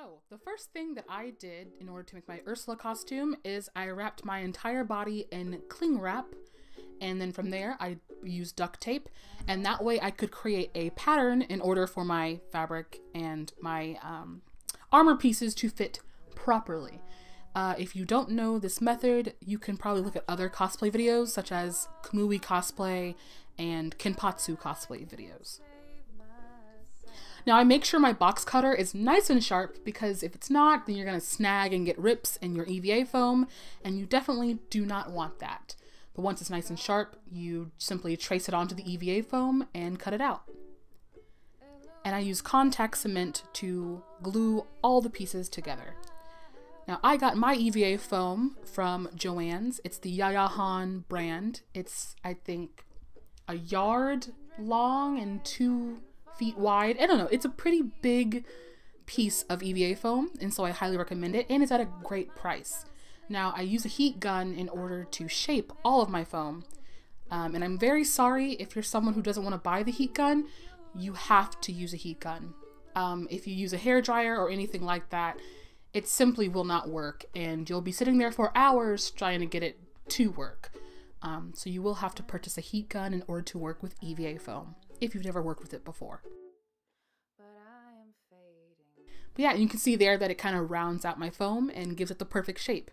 So, the first thing that I did in order to make my Ursula costume is I wrapped my entire body in cling wrap, and then from there I used duct tape, and that way I could create a pattern in order for my fabric and my armor pieces to fit properly. If you don't know this method, you can probably look at other cosplay videos such as Kamui cosplay and Kenpatsu cosplay videos. Now I make sure my box cutter is nice and sharp, because if it's not, then you're going to snag and get rips in your EVA foam, and you definitely do not want that. But once it's nice and sharp, you simply trace it onto the EVA foam and cut it out. And I use contact cement to glue all the pieces together. Now I got my EVA foam from Joann's. It's the Yaya Han brand. It's, I think, a yard long and 2 feet wide. I don't know, it's a pretty big piece of EVA foam, and so I highly recommend it, and it's at a great price. Now I use a heat gun in order to shape all of my foam, and I'm very sorry if you're someone who doesn't want to buy the heat gun. You have to use a heat gun. If you use a hairdryer or anything like that, it simply will not work, and you'll be sitting there for hours trying to get it to work. So you will have to purchase a heat gun in order to work with EVA foam, if you've never worked with it before. But yeah, you can see there that it kind of rounds out my foam and gives it the perfect shape.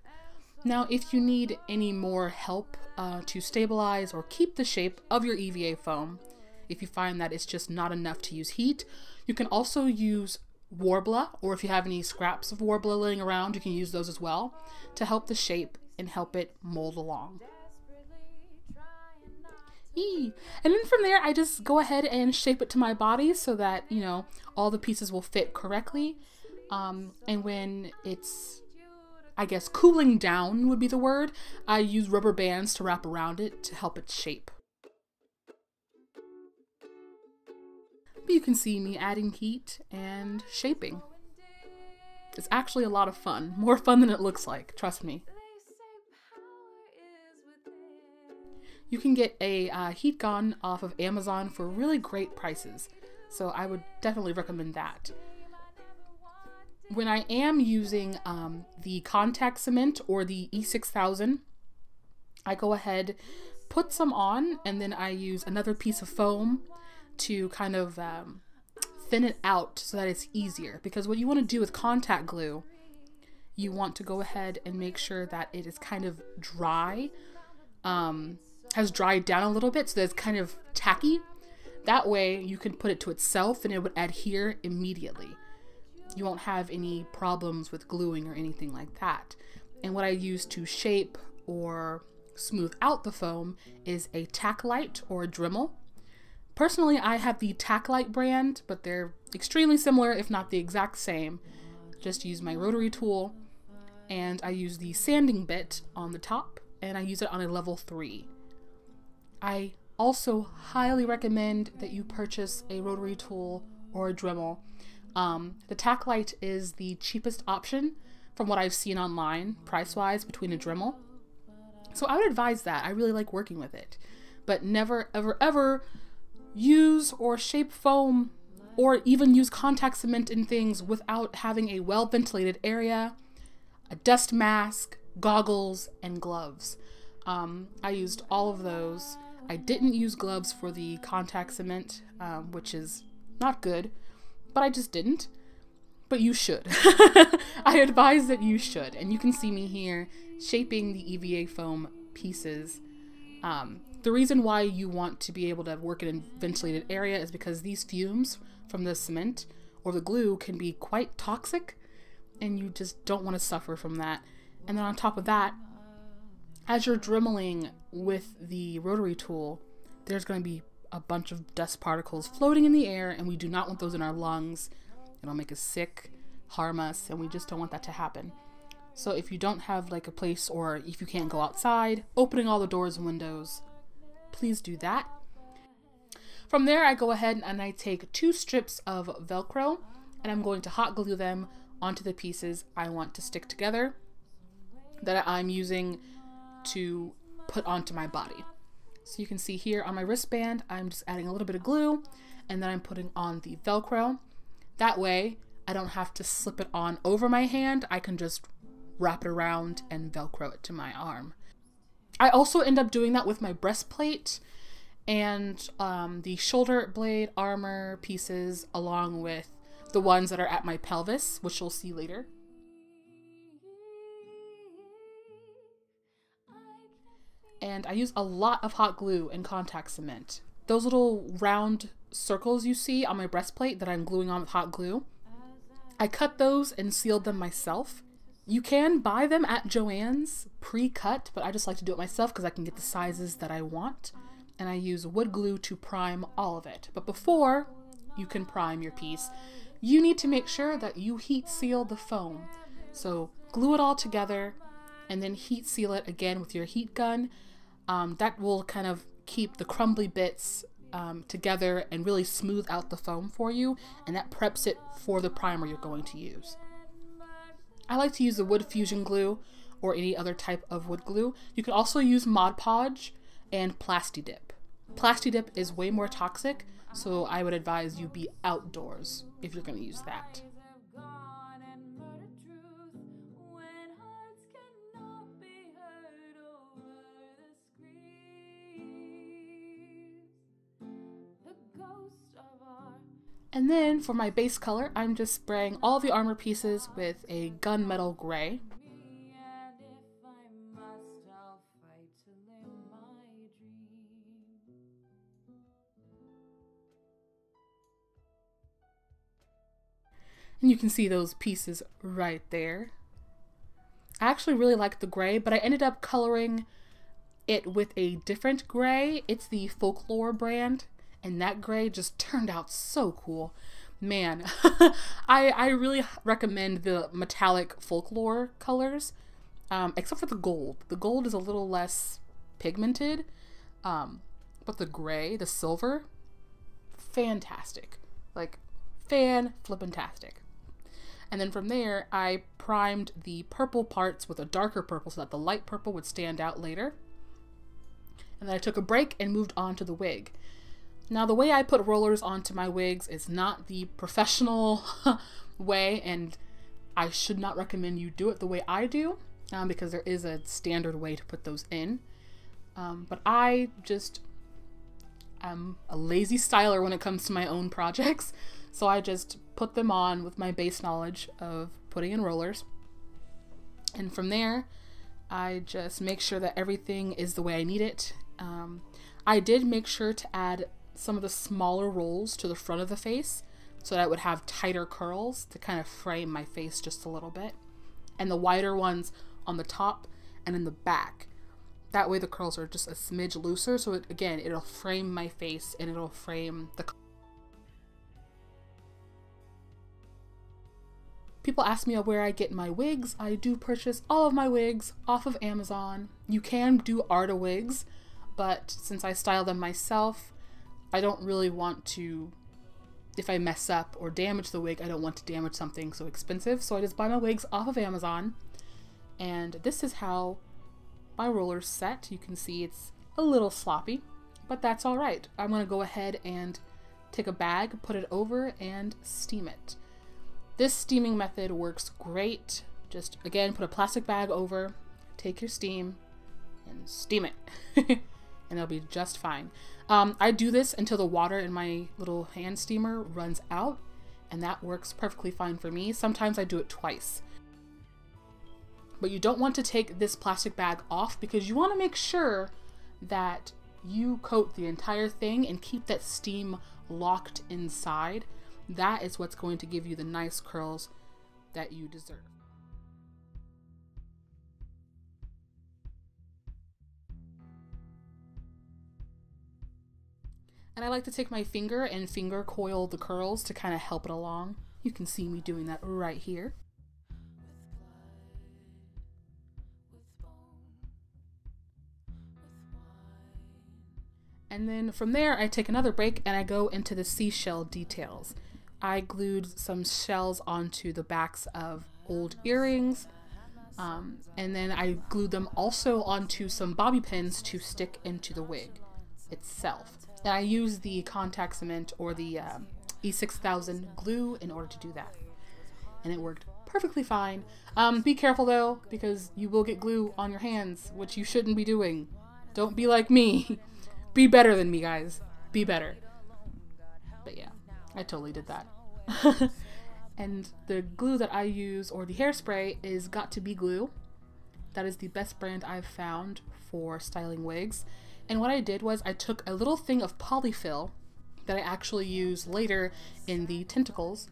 Now, if you need any more help to stabilize or keep the shape of your EVA foam, if you find that it's just not enough to use heat, you can also use Worbla, or if you have any scraps of Worbla laying around, you can use those as well to help the shape and help it mold along. And then from there I just go ahead and shape it to my body so that, you know, all the pieces will fit correctly, and when it's, I guess, cooling down would be the word, I use rubber bands to wrap around it to help it shape. But you can see me adding heat and shaping. It's actually a lot of fun, more fun than it looks like, trust me. You can get a heat gun off of Amazon for really great prices, so I would definitely recommend that. When I am using the contact cement or the E6000, I go ahead, put some on, and then I use another piece of foam to kind of thin it out so that it's easier, because what you want to do with contact glue, you want to go ahead and make sure that it is kind of dry, has dried down a little bit, so that it's kind of tacky. That way you can put it to itself and it would adhere immediately. You won't have any problems with gluing or anything like that. And what I use to shape or smooth out the foam is a TacLite or a Dremel. Personally, I have the TacLite brand, but they're extremely similar, if not the exact same. Just use my rotary tool, and I use the sanding bit on the top, and I use it on a level 3. I also highly recommend that you purchase a rotary tool or a Dremel. The TacLite is the cheapest option from what I've seen online, price-wise, between a Dremel. So I would advise that. I really like working with it. But never, ever, ever use or shape foam or even use contact cement in things without having a well-ventilated area, a dust mask, goggles, and gloves. I used all of those. I didn't use gloves for the contact cement, which is not good, but I just didn't. But you should. I advise that you should. And you can see me here shaping the EVA foam pieces. The reason why you want to be able to work in a ventilated area is because these fumes from the cement or the glue can be quite toxic, and you just don't want to suffer from that. And then on top of that, as you're dremeling with the rotary tool, there's going to be a bunch of dust particles floating in the air, and we do not want those in our lungs. It'll make us sick, harm us, and we just don't want that to happen. So if you don't have like a place, or if you can't go outside, opening all the doors and windows, please do that. From there, I go ahead and I take 2 strips of Velcro, and I'm going to hot glue them onto the pieces I want to stick together that I'm using to put onto my body. So you can see here on my wristband, I'm just adding a little bit of glue, and then I'm putting on the Velcro. That way I don't have to slip it on over my hand. I can just wrap it around and Velcro it to my arm. I also end up doing that with my breastplate and the shoulder blade armor pieces, along with the ones that are at my pelvis, which you'll see later. And I use a lot of hot glue and contact cement. Those little round circles you see on my breastplate that I'm gluing on with hot glue, I cut those and sealed them myself. You can buy them at Joann's pre-cut, but I just like to do it myself because I can get the sizes that I want. And I use wood glue to prime all of it. But before you can prime your piece, you need to make sure that you heat seal the foam. So glue it all together and then heat seal it again with your heat gun. That will kind of keep the crumbly bits together and really smooth out the foam for you, and that preps it for the primer you're going to use. I like to use the wood fusion glue or any other type of wood glue. You can also use Mod Podge and Plasti Dip. Plasti Dip is way more toxic, so I would advise you be outdoors if you're going to use that. And then for my base color, I'm just spraying all the armor pieces with a gunmetal gray. And you can see those pieces right there. I actually really like the gray, but I ended up coloring it with a different gray. It's the Folklore brand. And that gray just turned out so cool. Man, I really recommend the metallic Folklore colors, except for the gold. The gold is a little less pigmented, but the gray, the silver, fantastic. Like, fan-flippantastic. And then from there, I primed the purple parts with a darker purple so that the light purple would stand out later. And then I took a break and moved on to the wig. Now, the way I put rollers onto my wigs is not the professional way, and I should not recommend you do it the way I do, because there is a standard way to put those in. But I just am a lazy styler when it comes to my own projects, so I just put them on with my base knowledge of putting in rollers. And from there, I just make sure that everything is the way I need it. I did make sure to add some of the smaller rolls to the front of the face so that I would have tighter curls to kind of frame my face just a little bit, and the wider ones on the top and in the back. That way the curls are just a smidge looser, so it, again, it'll frame my face and it'll frame the... People ask me where I get my wigs. I do purchase all of my wigs off of Amazon. You can do Arta wigs, but since I style them myself, I don't really want to, if I mess up or damage the wig, I don't want to damage something so expensive, so I just buy my wigs off of Amazon. And this is how my roller's set. You can see it's a little sloppy, but that's all right. I'm gonna go ahead and take a bag, put it over, and steam it. This steaming method works great. Just, again, put a plastic bag over, take your steam, and steam it. And it'll be just fine. I do this until the water in my little hand steamer runs out, and that works perfectly fine for me. Sometimes I do it twice. But you don't want to take this plastic bag off because you want to make sure that you coat the entire thing and keep that steam locked inside. That is what's going to give you the nice curls that you deserve. And I like to take my finger and finger coil the curls to kind of help it along. You can see me doing that right here. And then from there, I take another break and I go into the seashell details. I glued some shells onto the backs of old earrings. And then I glued them also onto some bobby pins to stick into the wig itself. And I use the contact cement or the E6000 glue in order to do that. and it worked perfectly fine. Be careful though, because you will get glue on your hands, which you shouldn't be doing. Don't be like me. Be better than me, guys. Be better. But yeah, I totally did that. And the glue that I use, or the hairspray, is Got2B Glue. That is the best brand I've found for styling wigs. And what I did was I took a little thing of polyfill that I actually use later in the tentacles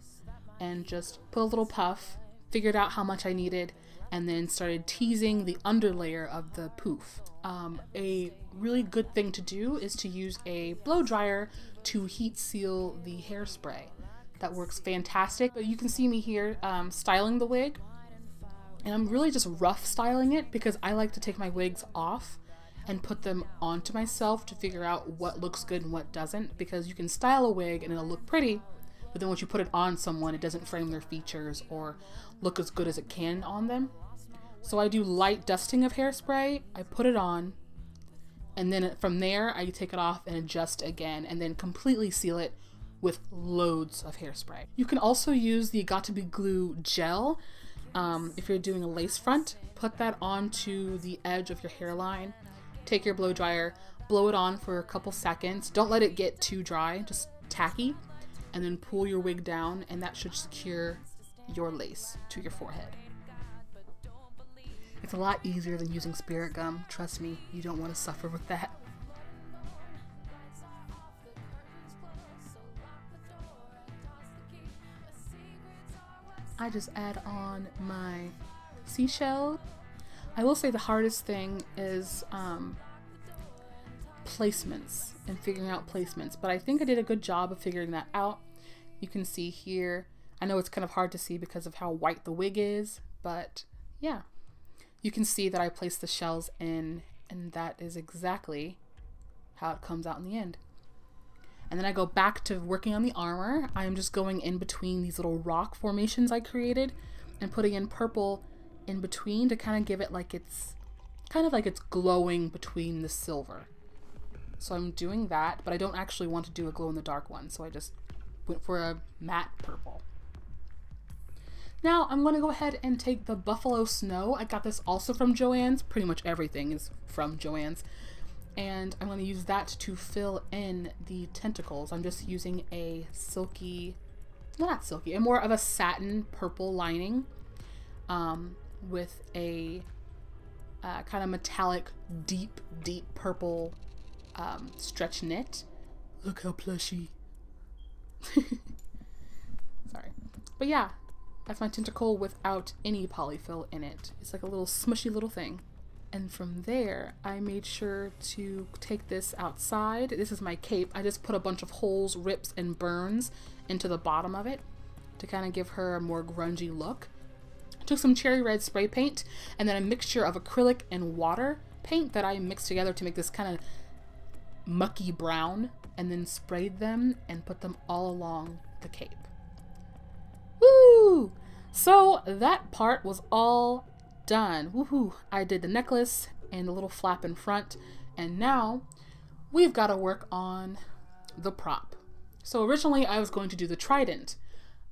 and just put a little puff, figured out how much I needed, and then started teasing the underlayer of the poof. A really good thing to do is to use a blow dryer to heat seal the hairspray. That works fantastic. But you can see me here styling the wig, and I'm really just rough styling it because I like to take my wigs off and put them onto myself to figure out what looks good and what doesn't, because you can style a wig and it'll look pretty, but then once you put it on someone, it doesn't frame their features or look as good as it can on them. So I do light dusting of hairspray, I put it on, and then from there I take it off and adjust again, and then completely seal it with loads of hairspray. You can also use the Got2B Glue gel. If you're doing a lace front, put that onto the edge of your hairline. Take your blow dryer, blow it on for a couple seconds. Don't let it get too dry, just tacky, and then pull your wig down, and that should secure your lace to your forehead. It's a lot easier than using spirit gum. Trust me, you don't want to suffer with that. I just add on my seashell. I will say the hardest thing is placements and figuring out placements, but I think I did a good job of figuring that out. You can see here, I know it's kind of hard to see because of how white the wig is, but yeah, you can see that I placed the shells in, and that is exactly how it comes out in the end. And then I go back to working on the armor. I'm just going in between these little rock formations I created and putting in purple in between to kind of give it like it's kind of like it's glowing between the silver. So I'm doing that, but I don't actually want to do a glow in the dark one, so I just went for a matte purple. Now I'm going to go ahead and take the Buffalo Snow. I got this also from Joann's. Pretty much everything is from Joann's. And I'm going to use that to fill in the tentacles. I'm just using a silky, not silky, and more of a satin purple lining with a kind of metallic deep purple stretch knit. Look how plushy. Sorry. But yeah, that's my tentacle without any polyfill in it. It's like a little smushy little thing. And from there, I made sure to take this outside. This is my cape. I just put a bunch of holes, rips, and burns into the bottom of it to kind of give her a more grungy look. I took some cherry red spray paint and then a mixture of acrylic and water paint that I mixed together to make this kind of mucky brown, and then sprayed them and put them all along the cape. Woo! So that part was all done. Woohoo! I did the necklace and the little flap in front, and now we've got to work on the prop. So originally I was going to do the trident,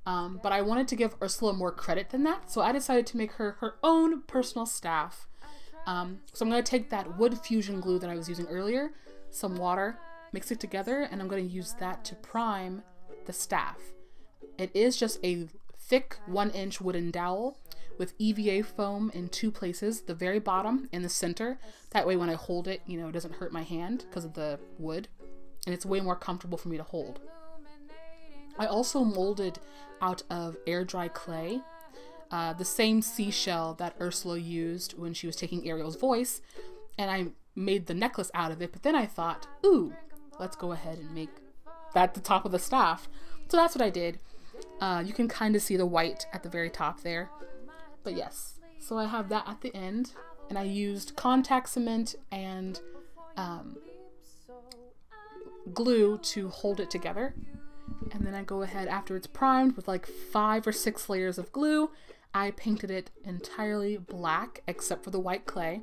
but I wanted to give Ursula more credit than that, so I decided to make her her own personal staff. So I'm going to take that wood fusion glue that I was using earlier, some water, mix it together, and I'm going to use that to prime the staff. It is just a thick 1-inch wooden dowel with EVA foam in two places, the very bottom and the center. That way when I hold it, you know, it doesn't hurt my hand because of the wood, and it's way more comfortable for me to hold. I also molded out of air dry clay, the same seashell that Ursula used when she was taking Ariel's voice, and I made the necklace out of it, but then I thought, ooh, let's go ahead and make that the top of the staff. So that's what I did. You can kind of see the white at the very top there. But yes, so I have that at the end, and I used contact cement and glue to hold it together. And then I go ahead after it's primed with like 5 or 6 layers of glue. I painted it entirely black except for the white clay.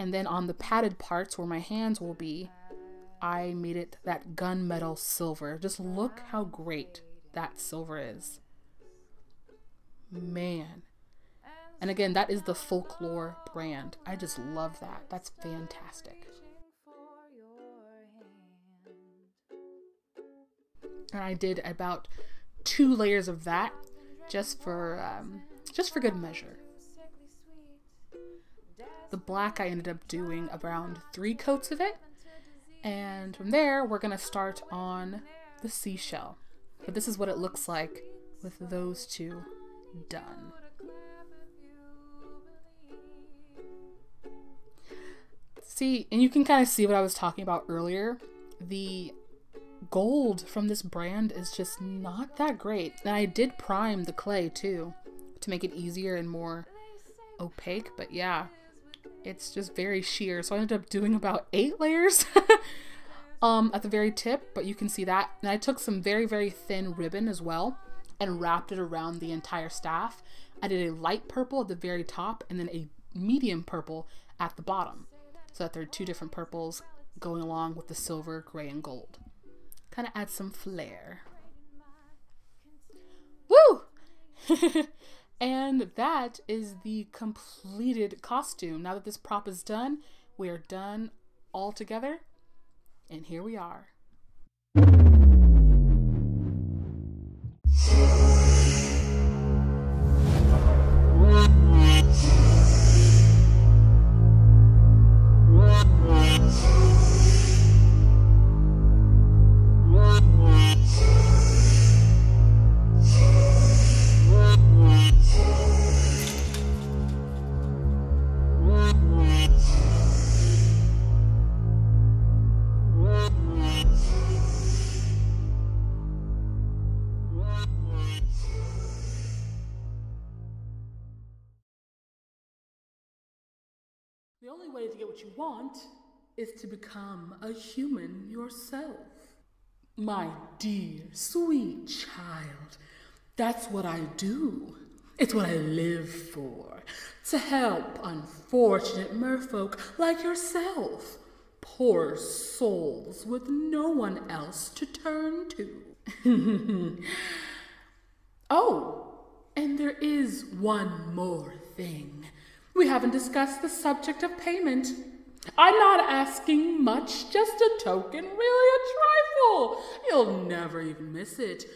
And then on the padded parts where my hands will be, I made it that gunmetal silver. Just look how great that silver is. man. And again, that is the Folklore brand. I just love that. That's fantastic. And I did about 2 layers of that just for good measure. The black, I ended up doing around 3 coats of it. And from there, we're gonna start on the seashell. But this is what it looks like with those 2 done. See, and you can kind of see what I was talking about earlier. The gold from this brand is just not that great. And I did prime the clay too to make it easier and more opaque, but yeah, it's just very sheer. So I ended up doing about 8 layers at the very tip, but you can see that. And I took some very, very thin ribbon as well and wrapped it around the entire staff. I did a light purple at the very top and then a medium purple at the bottom, so that there are 2 different purples going along with the silver, gray, and gold. Kind of add some flair. Woo! And that is the completed costume. Now that this prop is done, we are done all together. And here we are. The only way to get what you want is to become a human yourself. My dear, sweet child, that's what I do. It's what I live for, to help unfortunate merfolk like yourself, poor souls with no one else to turn to. Oh, and there is one more thing. We haven't discussed the subject of payment. I'm not asking much, just a token, really a trifle. You'll never even miss it.